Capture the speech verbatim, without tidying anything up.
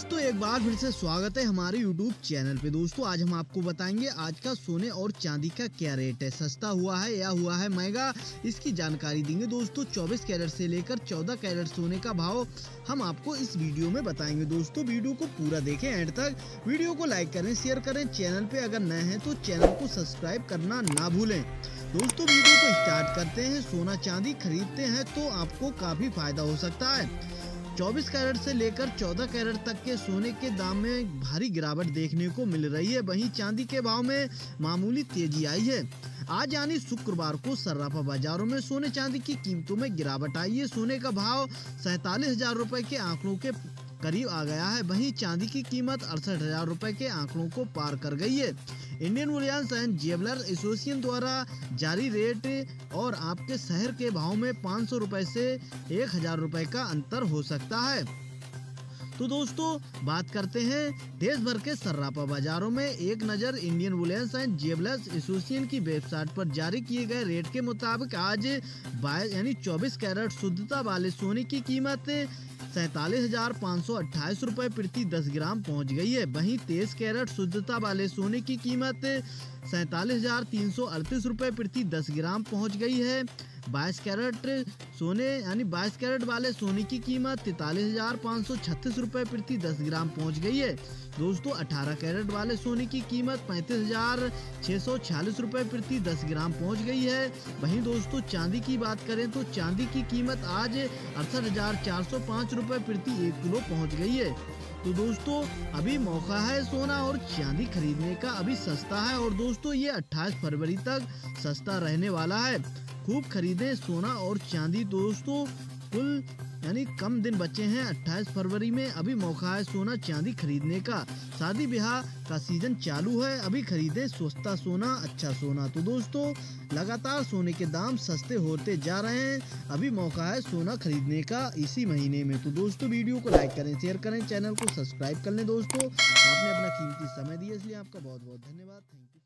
दोस्तों एक बार फिर से स्वागत है हमारे YouTube चैनल पे। दोस्तों आज हम आपको बताएंगे आज का सोने और चांदी का क्या रेट है, सस्ता हुआ है या हुआ है महंगा, इसकी जानकारी देंगे। दोस्तों चौबीस कैरेट से लेकर चौदह कैरेट सोने का भाव हम आपको इस वीडियो में बताएंगे। दोस्तों वीडियो को पूरा देखें एंड तक, वीडियो को लाइक करें, शेयर करें, चैनल पे अगर नए हैं तो चैनल को सब्सक्राइब करना ना भूलें। दोस्तों वीडियो को स्टार्ट करते हैं। सोना चांदी खरीदते हैं तो आपको काफी फायदा हो सकता है। चौबीस कैरेट से लेकर चौदह कैरेट तक के सोने के दाम में भारी गिरावट देखने को मिल रही है, वहीं चांदी के भाव में मामूली तेजी आई है। आज यानी शुक्रवार को सर्राफा बाजारों में सोने चांदी की कीमतों में गिरावट आई है। सोने का भाव सैतालीस हजार रुपए के आंकड़ों के करीब आ गया है, वहीं चांदी की कीमत अड़सठ हजार रुपए के आंकड़ों को पार कर गई है। Indian bullion and jewellers association द्वारा जारी रेट और आपके शहर के भाव में पाँच सौ रुपए से एक हजार रुपए का अंतर हो सकता है। तो दोस्तों बात करते हैं देश भर के सर्राफा बाजारों में। एक नज़र Indian bullion and jewellers association की वेबसाइट पर जारी किए गए रेट के मुताबिक आज बाईस यानी चौबीस कैरेट शुद्धता वाले सोने की कीमत सैतालीस हजार पाँच सौ अट्ठाईस रुपये प्रति दस ग्राम पहुंच गई है। वहीं तेईस कैरेट शुद्धता वाले सोने की कीमत सैतालीस हजार तीन सौ अड़तीस रुपये प्रति दस ग्राम पहुँच गई है। बाईस कैरेट सोने यानी बाईस कैरेट वाले सोने की कीमत तैतालीस हजार पाँच सौ छत्तीस रुपये प्रति दस ग्राम पहुंच गई है। दोस्तों अठारह कैरेट वाले सोने की कीमत पैंतीस हजार छः सौ छियालीस रुपये प्रति दस ग्राम पहुंच गई है। वहीं दोस्तों चांदी की बात करें तो चांदी की कीमत आज अड़सठ हजार चार सौ पाँच रुपये प्रति एक किलो पहुँच गई है। तो दोस्तों अभी मौका है सोना और चांदी खरीदने का, अभी सस्ता है और दोस्तों ये अट्ठाईस फरवरी तक सस्ता रहने वाला है। खूब खरीदें सोना और चांदी। दोस्तों कुल यानी कम दिन बचे हैं, अट्ठाईस फरवरी में अभी मौका है सोना चांदी खरीदने का। शादी ब्याह का सीजन चालू है, अभी खरीदें सस्ता सोना, अच्छा सोना। तो दोस्तों लगातार सोने के दाम सस्ते होते जा रहे हैं, अभी मौका है सोना खरीदने का इसी महीने में। तो दोस्तों वीडियो को लाइक करें, शेयर करें, चैनल को सब्सक्राइब कर लें। दोस्तों आपने अपना कीमती समय दिया इसलिए आपका बहुत बहुत धन्यवाद। Thank you.